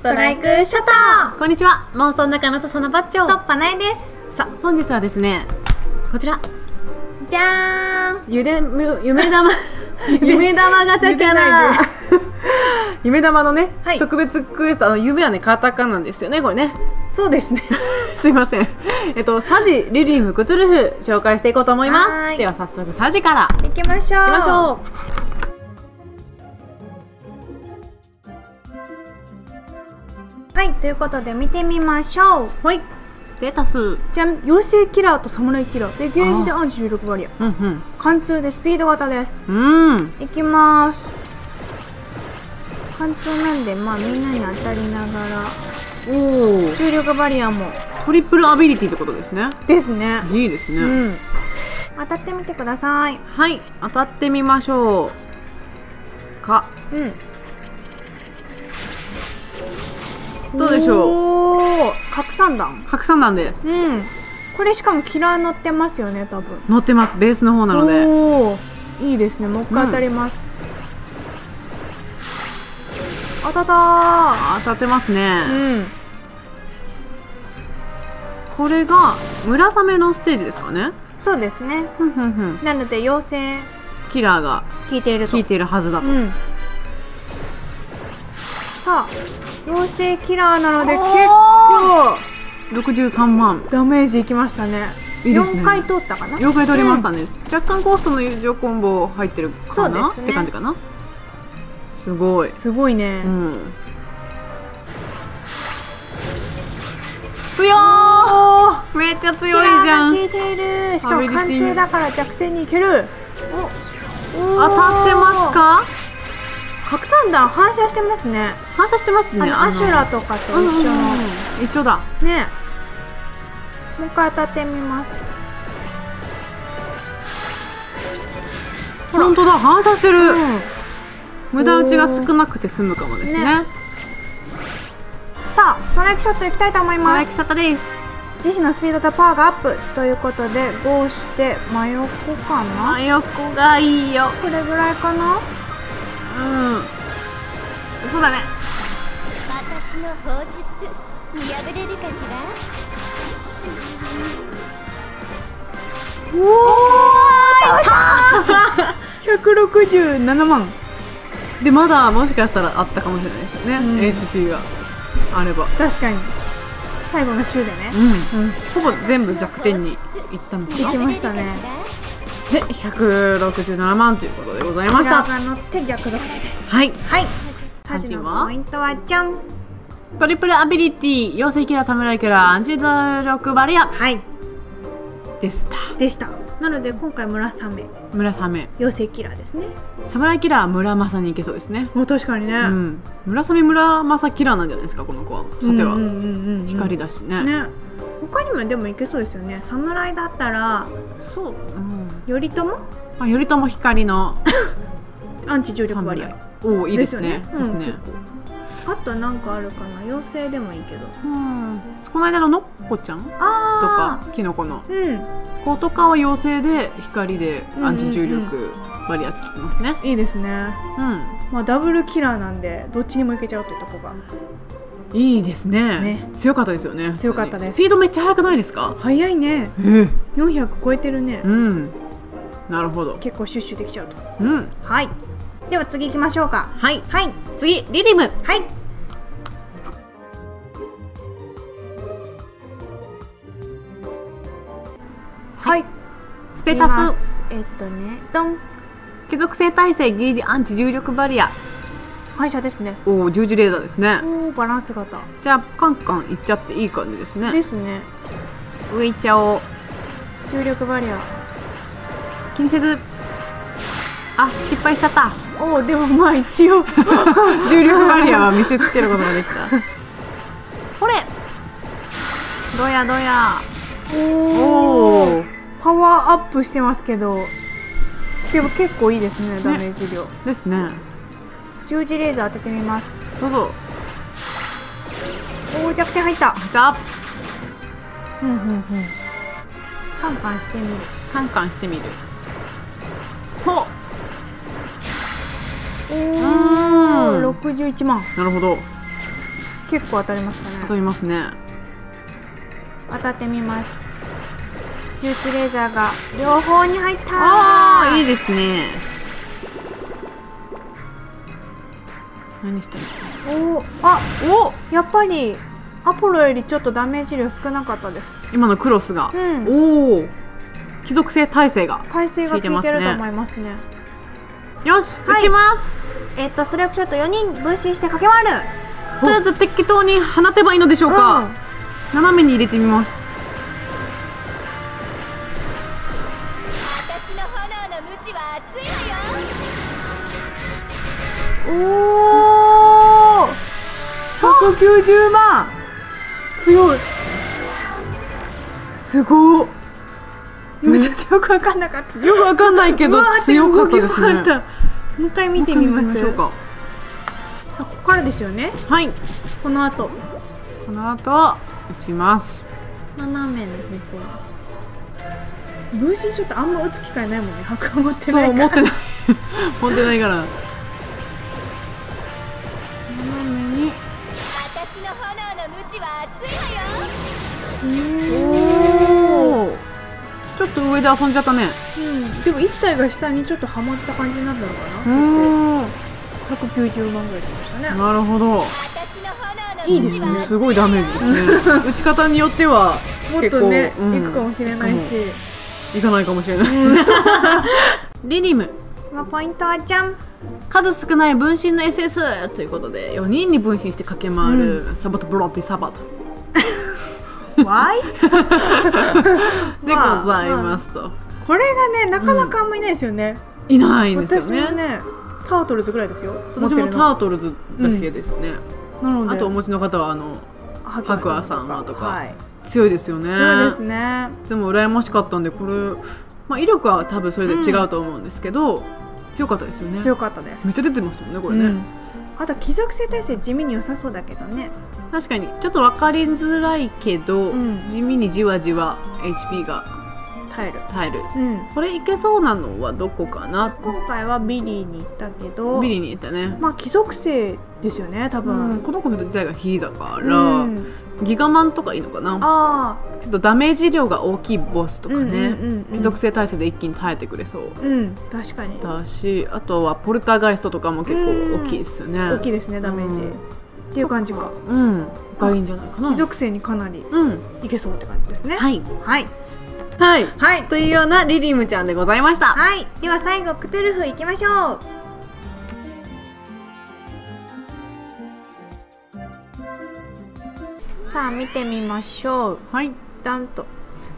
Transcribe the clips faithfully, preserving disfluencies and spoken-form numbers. ストライクショット。こんにちは、妄想の中の土佐のバッチョとパナエです。さあ、本日はですね、こちらじゃーん、ゆでむ夢玉夢玉ガチャキャラ夢玉のね、はい、特別クエスト、あの夢はねカタカナなんですよね、これね。そうですねすいません、えっとサジ、リリー、ムクトゥルフ紹介していこうと思います。では早速サジからいきましょう。行きましょう。はい、ということで見てみましょう。はい、ステータスじゃん、妖精キラーと侍キラーでゲージで暗じゅうろくバリア、うんうん、貫通でスピード型です。うん、いきます。貫通なんで、まあみんなに当たりながら、おお、重力バリアもトリプルアビリティってことですね。ですね、いいですね、うん、当たってみてください。はい、当たってみましょうか。うん、どうでしょう。拡散弾、拡散弾です。うん、これしかもキラー乗ってますよね、多分。乗ってます、ベースの方なので。おお、いいですね、もう一回当たります。うん、当たったー。当たってますね。うん、これが村雨のステージですかね。そうですね。なので妖精キラーが効いていると。効いているはずだと。うん、さあ、妖精キラーなので結構ろくじゅうさんまんダメージいきましたね。よんかい通ったかな。よんかい通りましたね。若干コーストの友情コンボ入ってるかなって感じかな。すごい、すごいね。強ー、めっちゃ強いじゃん。効いている。しかも貫通だから弱点にいける。当たってますか。拡散弾反射してますね。反射してますね。アシュラとかと一緒。一緒だね。もう一回当たってみます。本当だ、反射してる。無駄打ちが少なくて済むかもですね。さあ、ストライクショットいきたいと思います。ストライクショットです。自身のスピードとパワーがアップということで、ゴーして真横かな。真横がいいよ。これぐらいかな。うん、そうだね。私の砲術見破れるかしら。おお、ひゃくろくじゅうななまんで、まだもしかしたらあったかもしれないですよね、うん、エイチピー があれば。確かに最後の週でね、うんうん、ほぼ全部弱点にいったのかな。いきましたね。で、ひゃくろくじゅうななまんということでございました。はい、はい、サジのポイントはじゃん、トリプルアビリティ、妖精キラー、侍キラー、じゅうろくバリア、はい、でしたでしたなので今回村雨、村雨、妖精キラーですね。侍キラーは村正にいけそうですね。もう確かにね、うん、村雨、村正キラーなんじゃないですか、この子は。さては光だしね。ね、他にもでもいけそうですよね。侍だったら、そう、うん、頼朝？あ、頼朝光のアンチ重力バリア。おお、いいですね。ですね。あとなんかあるかな。妖精でもいいけど。うん。この間ののっこちゃんとかキノコの子とかは妖精で光でアンチ重力バリアつきますね。いいですね。うん。まあダブルキラーなんでどっちにもいけちゃうというとこが。いいですね。強かったですよね。強かったです。スピードめっちゃ速くないですか？速いね。よんひゃく超えてるね。うん。なるほど。結構シュッシュできちゃうと。うん。はい。では次行きましょうか。はい。はい。次リリム。はい。はい。ステータス。えっとね、ドン。貴族性耐性ゲージアンチ重力バリア。反射ですね。おお、十字レーザーですね。おお、バランス型。じゃあカンカンいっちゃっていい感じですね。ですね。上いっちゃおう。重力バリア。気にせず。あ、失敗しちゃった。おお、でもまあ一応重力バリアは見せつけることができた。これ。どやどや。おお。パワーアップしてますけど。でも結構いいですね、ね、ダメージ量。ですね。十字レーザー当ててみます。どうぞ。お、弱点入った。入った。うんうんうん。カンカンしてみる。カンカンしてみる。ほ。おお、六十一万。なるほど。結構当たりましたね。当たりますね。当たってみます。フューチレーザーが両方に入ったー。ああ、いいですね。何してるの？おお、あ、お、やっぱりアポロよりちょっとダメージ量少なかったです。今のクロスが、うん、おお、貴族性耐性が耐性が効いてますね。効いてると思いますね。よし、はい、打ちます。えっとストライクショットよにん分身して駆け回る。とりあえず適当に放てばいいのでしょうか。うん、斜めに入れてみます。私の炎の鞭は熱いわよ。おお、ひゃくきゅうじゅうまん。強い。すごい。今ちょっとよくわかんなかった。よくわかんないけど強かったですね。もう一回見てみましょうか。さあ、ここからですよね。はい。この後。この後打ちます。斜めの方向。分身ショットあんま打つ機会ないもんね。白鵬持ってないから。そう、持ってない。持ってないから。斜めに。私の炎の鞭は熱いわよ。おお。ちょっと上で遊んじゃったね。うん。でも一体が下にちょっとはまった感じになったのかな。うん。ひゃくきゅうじゅうまんぐらいでしたね。なるほど。いいですね。すごいダメージですね。打ち方によってはもっとね、いくかもしれないし、いかないかもしれない。リリム。ポイントはじゃん。数少ない分身の エスエス ということで、よにんに分身して駆け回るサバトブロッティサバト。わい。でございますと。これがね、なかなかあんまいないですよね。いないんですよね。タートルズぐらいですよ。私もタートルズだけですね。あとお持ちの方はあの白亜さんはとか強いですよね。強いですね。でも羨ましかったんで、これまあ威力は多分それで違うと思うんですけど、強かったですよね。強かったです。めっちゃ出てましたもんね、これね。あと貴族性耐性地味に良さそうだけどね。確かにちょっと分かりづらいけど、地味にじわじわ エイチピー が耐える耐える。これいけそうなのはどこかな。今回はビリーに行ったけど。ビリーに行ったね。まあ貴族性ですよね、多分、うん、この子自体がヒーだから、うん、ギガマンとかいいのかな。ちょっとダメージ量が大きいボスとかね、貴族性耐性で一気に耐えてくれそう、うん、確かにだし、あとはポルターガイストとかも結構大きいですよね、うん、大きいですねダメージ、うん、っていう感じか、うん、がいいんじゃないかな。貴族性にかなりいけそうって感じですね、うん、はいはいはい、はい、というようなリリムちゃんでございました。はい、では最後クトゥルフいきましょう。さあ見てみましょう。はい。ダンと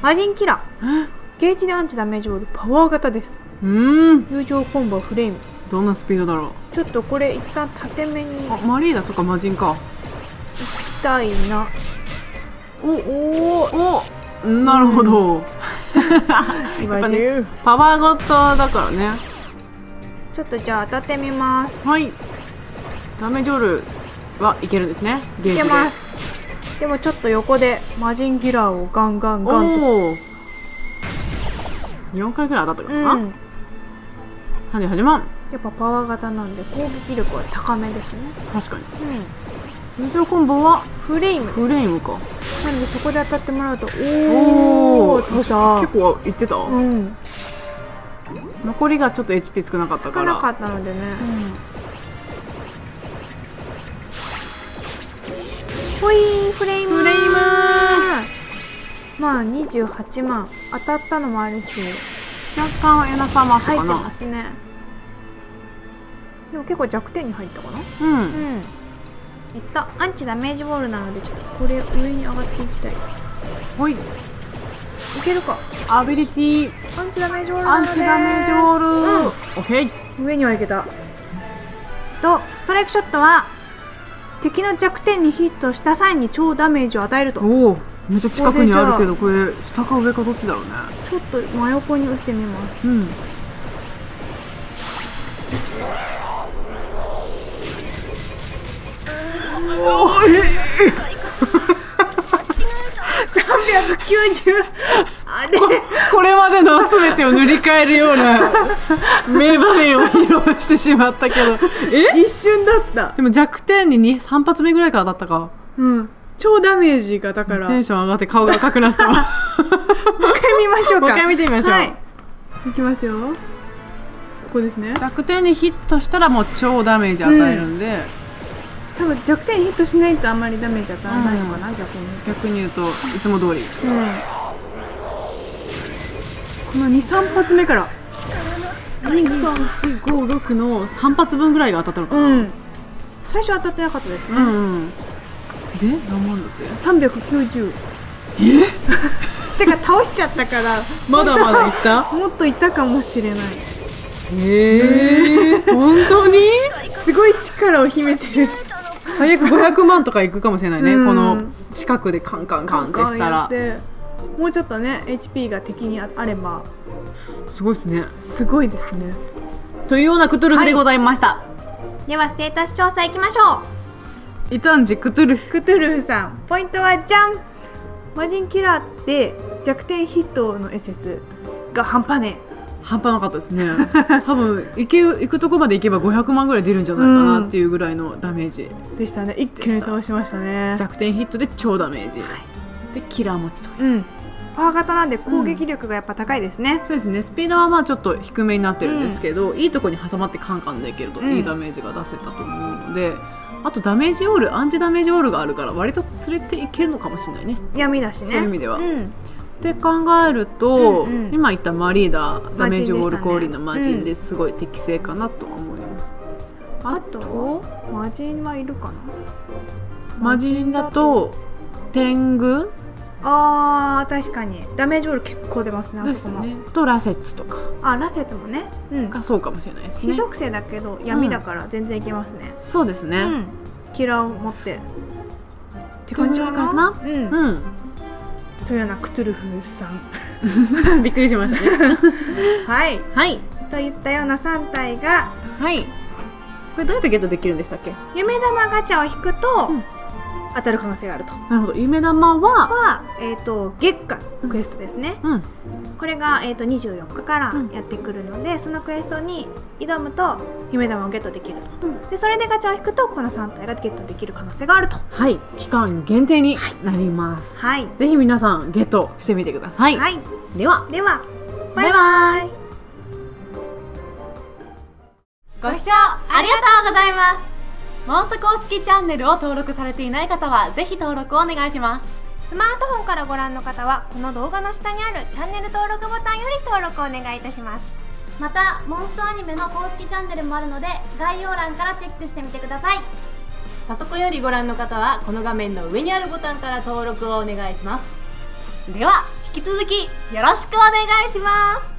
マジンキラー。ゲージでアンチダメージボールパワー型です。うん。友情コンボフレーム。どんなスピードだろう。ちょっとこれ一旦縦目に。あ、マリーダ、そっかマジンか。行きたいな。おおお。なるほど。今ね、パワー型だからね。ちょっとじゃあ当たってみます。はい。ダメージボールはいけるんですね。ゲージで。いけます。でもちょっと横でマジンギラーをガンガンガンとよんかいぐらい当たったかな、うん、さんじゅうはちまん。やっぱパワー型なんで攻撃力は高めですね。確かに、うん、友情コンボはフレイムフレイムか。なんでそこで当たってもらうと、おお結構いってた、うん、残りがちょっと エイチピー 少なかったから少なかったのでね、うん、ほいー、フレイムー。フレイムー。まあにじゅうはちまん当たったのもあるし、若干はエナ様入ってますね。でも結構弱点に入ったかな。うん。うん。いったアンチダメージボールなのでちょっとこれ上に上がっていきたい。ほい。いけるか。アビリティアンチダメージボール。アンチダメージボール。うん。オッケー。上にはいけた。とストライクショットは。敵の弱点にヒットした際に超ダメージを与えると。おお、めっちゃ近くにあるけど、これ下か上かどっちだろうね。ちょっと真横に打ってみます。うん。おお、さんびゃくきゅうじゅう。あれ、これまでのすべてを塗り替えるような名場面を披露してしまったけどえ一瞬だった。でも弱点にさん発目ぐらいからだったか、うん、超ダメージがだからテンション上がって顔が赤くなったわもう一回見ましょうか。もう一回見てみましょう、はい、いきますよ。ここですね。弱点にヒットしたらもう超ダメージ与えるんで、うん多分弱点ヒットしないとあんまりダメージ当たらないのかな、うん、逆に逆に言うといつも通り、うん、このにさん発目からにさんよんごろくのさん発分ぐらいが当たったのかな、うん、最初当たってなかったですね、うんうん、で何万だってさんびゃくきゅうじゅうえってか倒しちゃったからまだまだいったもっといたかもしれない。えー、本当にすごい力を秘めてる。最悪ごひゃくまんとかいくかもしれないね、うん、この近くでカンカンカンってしたら。もうちょっとね エイチピー が敵にあればすごいですね。すごいですね。というようなクトゥルフでございました、はい、ではステータス調査いきましょう。異端児クトゥルフ。クトゥルフさんポイントはじゃん。魔人キラーって弱点ヒットの エスエス が半端ねえ。半端なかったですね多分行け行くとこまで行けばごひゃくまんぐらい出るんじゃないかなっていうぐらいのダメージでしたね。一気に倒しましたね。弱点ヒットで超ダメージ、はい、でキラー持ちと、うん、パワー型なんで攻撃力がやっぱ高いですね、うん、そうですね。スピードはまあちょっと低めになってるんですけど、うん、いいとこに挟まってカンカンできるといいダメージが出せたと思うので、うん、あとダメージオールアンチダメージオールがあるから割と連れていけるのかもしれないね。闇だしね、そういう意味では、うん。って考えると、うんうん、今言ったマリーダーダメージオールコーリーの魔人ですごい適正かなとは思います、うん、あと魔人はいるかな。魔人だと天狗、あー確かにダメージオール結構出ますね。ですね。と羅刹とか、あ羅刹もね、うん、がそうかもしれないですね。非属性だけど闇だから全然いけますね、うん、そうですね、うん、キラーを持ってって感じかな、うん、うん。というようなクトゥルフさんびっくりしましたねはい、はい、といったようなさん体が、はい、これどうやってゲットできるんでしたっけ。夢玉ガチャを引くと、うん、当たる可能性があると。なるほど。夢玉は、はえー、と月間クエストですね、うんうん、これが、えー、とにじゅうよっかからやってくるので、うん、そのクエストに挑むと夢玉をゲットできると、うん、でそれでガチャを引くとこのさん体がゲットできる可能性があると。はい、期間限定になります、はい、ぜひ皆さんゲットしてみてください、はい、ではではバイバイ。ご視聴ありがとうございます。モンスト公式チャンネルを登録されていない方はぜひ登録をお願いします。スマートフォンからご覧の方はこの動画の下にあるチャンネル登録ボタンより登録をお願いいたします。またモンストアニメの公式チャンネルもあるので概要欄からチェックしてみてください。パソコンよりご覧の方はこの画面の上にあるボタンから登録をお願いします。では引き続きよろしくお願いします。